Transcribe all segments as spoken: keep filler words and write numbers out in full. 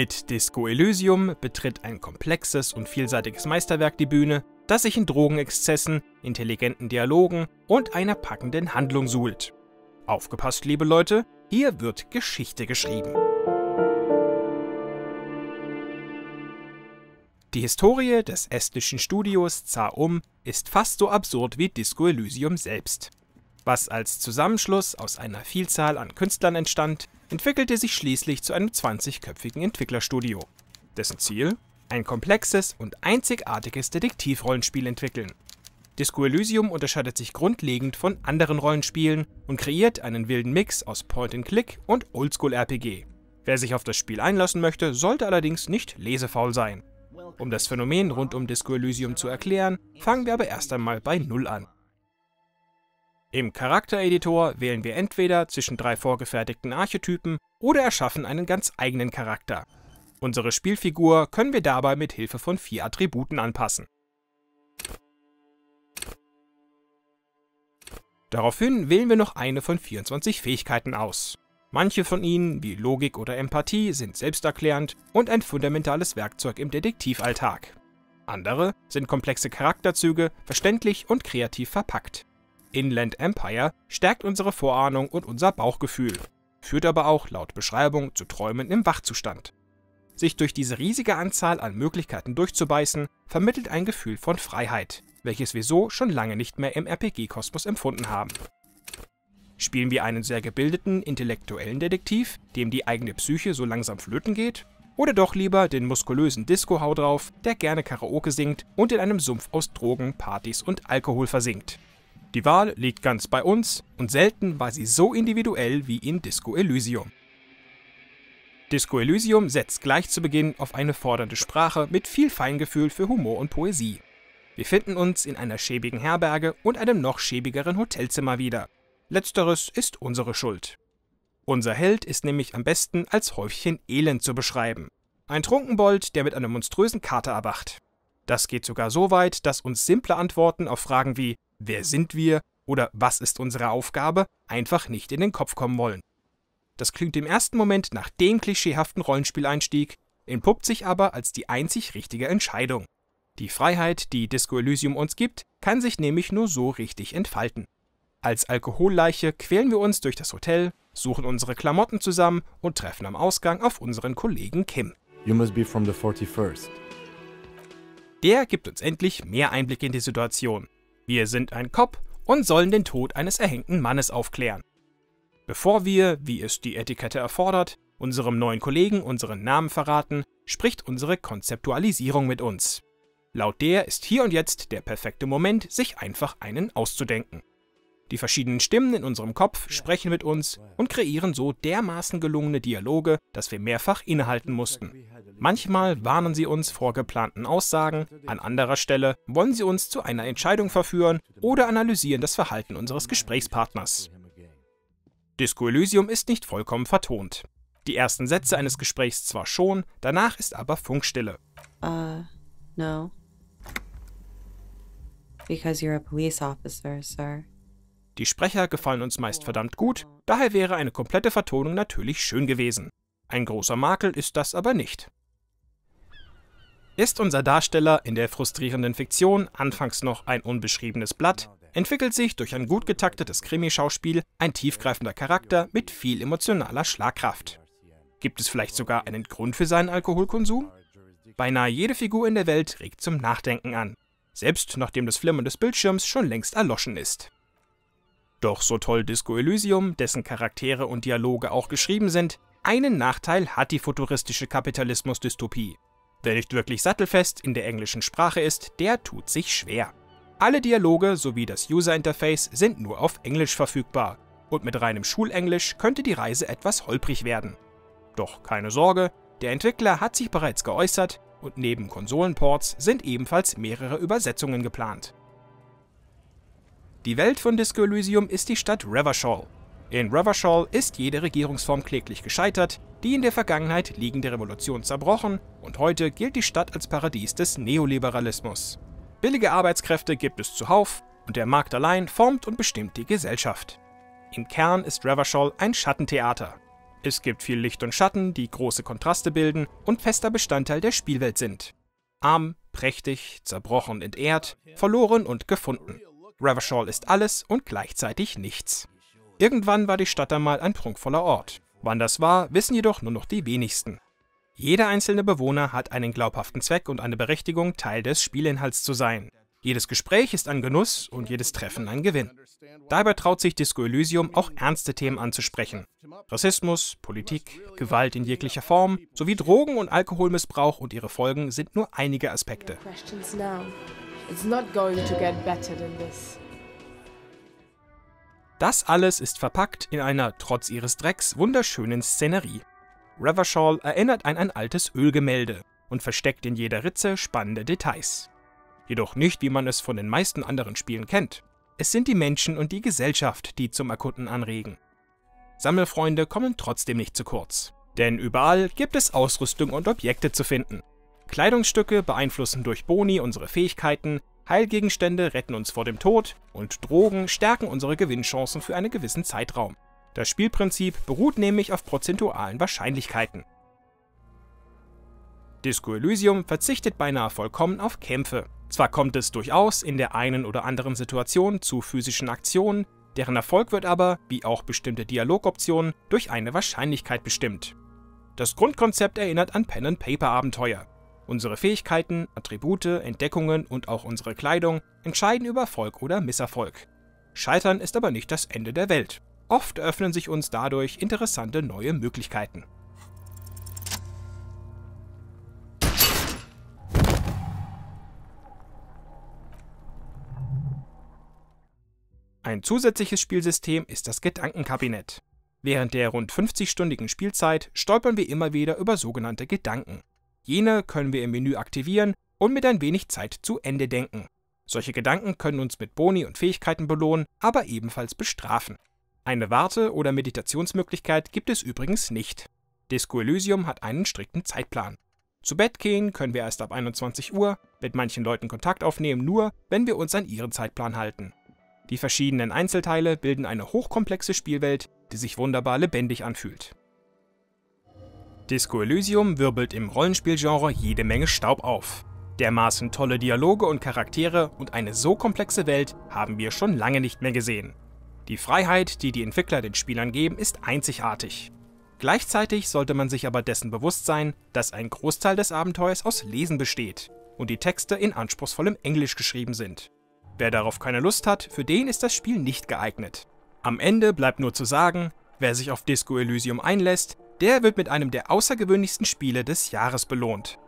Mit Disco Elysium betritt ein komplexes und vielseitiges Meisterwerk die Bühne, das sich in Drogenexzessen, intelligenten Dialogen und einer packenden Handlung suhlt. Aufgepasst, liebe Leute, hier wird Geschichte geschrieben. Die Historie des estnischen Studios Zaum ist fast so absurd wie Disco Elysium selbst. Was als Zusammenschluss aus einer Vielzahl an Künstlern entstand, entwickelte sich schließlich zu einem zwanzigköpfigen Entwicklerstudio. Dessen Ziel? Ein komplexes und einzigartiges Detektivrollenspiel entwickeln. Disco Elysium unterscheidet sich grundlegend von anderen Rollenspielen und kreiert einen wilden Mix aus Point-and-Click und Oldschool-R P G. Wer sich auf das Spiel einlassen möchte, sollte allerdings nicht lesefaul sein. Um das Phänomen rund um Disco Elysium zu erklären, fangen wir aber erst einmal bei Null an. Im Charaktereditor wählen wir entweder zwischen drei vorgefertigten Archetypen oder erschaffen einen ganz eigenen Charakter. Unsere Spielfigur können wir dabei mit Hilfe von vier Attributen anpassen. Daraufhin wählen wir noch eine von vierundzwanzig Fähigkeiten aus. Manche von ihnen, wie Logik oder Empathie, sind selbsterklärend und ein fundamentales Werkzeug im Detektivalltag. Andere sind komplexe Charakterzüge, verständlich und kreativ verpackt. Inland Empire stärkt unsere Vorahnung und unser Bauchgefühl, führt aber auch laut Beschreibung zu Träumen im Wachzustand. Sich durch diese riesige Anzahl an Möglichkeiten durchzubeißen, vermittelt ein Gefühl von Freiheit, welches wir so schon lange nicht mehr im R P G-Kosmos empfunden haben. Spielen wir einen sehr gebildeten, intellektuellen Detektiv, dem die eigene Psyche so langsam flöten geht? Oder doch lieber den muskulösen Disco-Hau drauf, der gerne Karaoke singt und in einem Sumpf aus Drogen, Partys und Alkohol versinkt? Die Wahl liegt ganz bei uns und selten war sie so individuell wie in Disco Elysium. Disco Elysium setzt gleich zu Beginn auf eine fordernde Sprache mit viel Feingefühl für Humor und Poesie. Wir finden uns in einer schäbigen Herberge und einem noch schäbigeren Hotelzimmer wieder. Letzteres ist unsere Schuld. Unser Held ist nämlich am besten als Häufchen Elend zu beschreiben. Ein Trunkenbold, der mit einer monströsen Kater erwacht. Das geht sogar so weit, dass uns simple Antworten auf Fragen wie „Wer sind wir?“ oder „Was ist unsere Aufgabe?“ einfach nicht in den Kopf kommen wollen. Das klingt im ersten Moment nach dem klischeehaften Rollenspieleinstieg, entpuppt sich aber als die einzig richtige Entscheidung. Die Freiheit, die Disco Elysium uns gibt, kann sich nämlich nur so richtig entfalten. Als Alkoholleiche quälen wir uns durch das Hotel, suchen unsere Klamotten zusammen und treffen am Ausgang auf unseren Kollegen Kim. You must be from the forty-first. Der gibt uns endlich mehr Einblick in die Situation. Wir sind ein Cop und sollen den Tod eines erhängten Mannes aufklären. Bevor wir, wie es die Etikette erfordert, unserem neuen Kollegen unseren Namen verraten, spricht unsere Konzeptualisierung mit uns. Laut der ist hier und jetzt der perfekte Moment, sich einfach einen auszudenken. Die verschiedenen Stimmen in unserem Kopf sprechen mit uns und kreieren so dermaßen gelungene Dialoge, dass wir mehrfach innehalten mussten. Manchmal warnen sie uns vor geplanten Aussagen, an anderer Stelle wollen sie uns zu einer Entscheidung verführen oder analysieren das Verhalten unseres Gesprächspartners. Disco Elysium ist nicht vollkommen vertont. Die ersten Sätze eines Gesprächs zwar schon, danach ist aber Funkstille. Uh, no. Because you're a police officer, sir. Die Sprecher gefallen uns meist verdammt gut, daher wäre eine komplette Vertonung natürlich schön gewesen. Ein großer Makel ist das aber nicht. Ist unser Darsteller in der frustrierenden Fiktion anfangs noch ein unbeschriebenes Blatt, entwickelt sich durch ein gut getaktetes Krimi-Schauspiel ein tiefgreifender Charakter mit viel emotionaler Schlagkraft. Gibt es vielleicht sogar einen Grund für seinen Alkoholkonsum? Beinahe jede Figur in der Welt regt zum Nachdenken an, selbst nachdem das Flimmern des Bildschirms schon längst erloschen ist. Doch so toll Disco Elysium, dessen Charaktere und Dialoge auch geschrieben sind, einen Nachteil hat die futuristische Kapitalismus-Dystopie. Wer nicht wirklich sattelfest in der englischen Sprache ist, der tut sich schwer. Alle Dialoge sowie das User-Interface sind nur auf Englisch verfügbar und mit reinem Schulenglisch könnte die Reise etwas holprig werden. Doch keine Sorge, der Entwickler hat sich bereits geäußert und neben Konsolenports sind ebenfalls mehrere Übersetzungen geplant. Die Welt von Disco Elysium ist die Stadt Revachol. In Revachol ist jede Regierungsform kläglich gescheitert, die in der Vergangenheit liegende Revolution zerbrochen und heute gilt die Stadt als Paradies des Neoliberalismus. Billige Arbeitskräfte gibt es zuhauf und der Markt allein formt und bestimmt die Gesellschaft. Im Kern ist Revachol ein Schattentheater. Es gibt viel Licht und Schatten, die große Kontraste bilden und fester Bestandteil der Spielwelt sind. Arm, prächtig, zerbrochen, entehrt, verloren und gefunden. Revachol ist alles und gleichzeitig nichts. Irgendwann war die Stadt einmal ein prunkvoller Ort. Wann das war, wissen jedoch nur noch die wenigsten. Jeder einzelne Bewohner hat einen glaubhaften Zweck und eine Berechtigung, Teil des Spielinhalts zu sein. Jedes Gespräch ist ein Genuss und jedes Treffen ein Gewinn. Dabei traut sich Disco Elysium auch ernste Themen anzusprechen. Rassismus, Politik, Gewalt in jeglicher Form, sowie Drogen- und Alkoholmissbrauch und ihre Folgen sind nur einige Aspekte. Das alles ist verpackt in einer, trotz ihres Drecks, wunderschönen Szenerie. Revachol erinnert an ein altes Ölgemälde und versteckt in jeder Ritze spannende Details. Jedoch nicht, wie man es von den meisten anderen Spielen kennt. Es sind die Menschen und die Gesellschaft, die zum Erkunden anregen. Sammelfreunde kommen trotzdem nicht zu kurz, denn überall gibt es Ausrüstung und Objekte zu finden. Kleidungsstücke beeinflussen durch Boni unsere Fähigkeiten, Heilgegenstände retten uns vor dem Tod und Drogen stärken unsere Gewinnchancen für einen gewissen Zeitraum. Das Spielprinzip beruht nämlich auf prozentualen Wahrscheinlichkeiten. Disco Elysium verzichtet beinahe vollkommen auf Kämpfe. Zwar kommt es durchaus in der einen oder anderen Situation zu physischen Aktionen, deren Erfolg wird aber, wie auch bestimmte Dialogoptionen, durch eine Wahrscheinlichkeit bestimmt. Das Grundkonzept erinnert an Pen-and-Paper-Abenteuer. Unsere Fähigkeiten, Attribute, Entdeckungen und auch unsere Kleidung entscheiden über Erfolg oder Misserfolg. Scheitern ist aber nicht das Ende der Welt. Oft eröffnen sich uns dadurch interessante neue Möglichkeiten. Ein zusätzliches Spielsystem ist das Gedankenkabinett. Während der rund fünfzigstündigen Spielzeit stolpern wir immer wieder über sogenannte Gedanken. Jene können wir im Menü aktivieren und mit ein wenig Zeit zu Ende denken. Solche Gedanken können uns mit Boni und Fähigkeiten belohnen, aber ebenfalls bestrafen. Eine Warte- oder Meditationsmöglichkeit gibt es übrigens nicht. Disco Elysium hat einen strikten Zeitplan. Zu Bett gehen können wir erst ab einundzwanzig Uhr, mit manchen Leuten Kontakt aufnehmen nur, wenn wir uns an ihren Zeitplan halten. Die verschiedenen Einzelteile bilden eine hochkomplexe Spielwelt, die sich wunderbar lebendig anfühlt. Disco Elysium wirbelt im Rollenspielgenre jede Menge Staub auf. Dermaßen tolle Dialoge und Charaktere und eine so komplexe Welt haben wir schon lange nicht mehr gesehen. Die Freiheit, die die Entwickler den Spielern geben, ist einzigartig. Gleichzeitig sollte man sich aber dessen bewusst sein, dass ein Großteil des Abenteuers aus Lesen besteht und die Texte in anspruchsvollem Englisch geschrieben sind. Wer darauf keine Lust hat, für den ist das Spiel nicht geeignet. Am Ende bleibt nur zu sagen, wer sich auf Disco Elysium einlässt, der wird mit einem der außergewöhnlichsten Spiele des Jahres belohnt.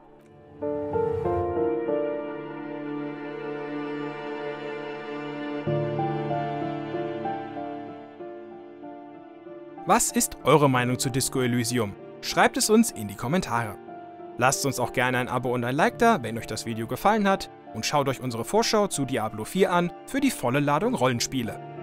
Was ist eure Meinung zu Disco Elysium? Schreibt es uns in die Kommentare. Lasst uns auch gerne ein Abo und ein Like da, wenn euch das Video gefallen hat, und schaut euch unsere Vorschau zu Diablo vier an für die volle Ladung Rollenspiele.